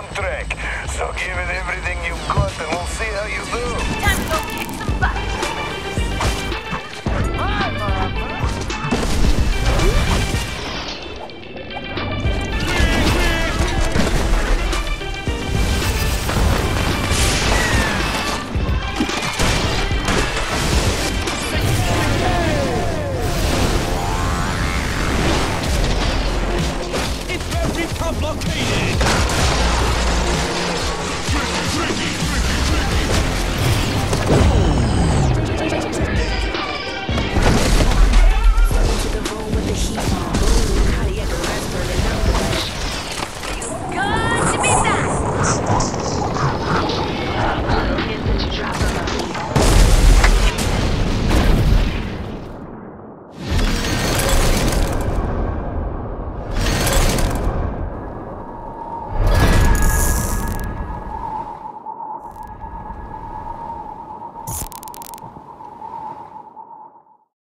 soundtrack, so give it everything you got.